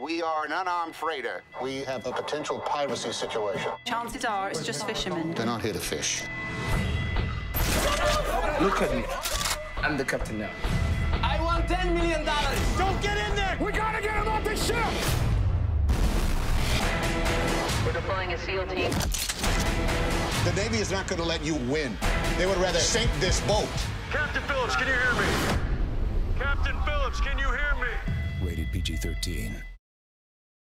We are an unarmed freighter. We have a potential piracy situation. Chances are it's just fishermen. They're not here to fish. Look at me. I'm the captain now. I want $10 million. Don't get in there! We gotta get him off the ship! We're deploying a SEAL team. The Navy is not gonna let you win. They would rather sink this boat. Captain Phillips, can you hear me? Captain Phillips, can you hear me? Rated PG-13.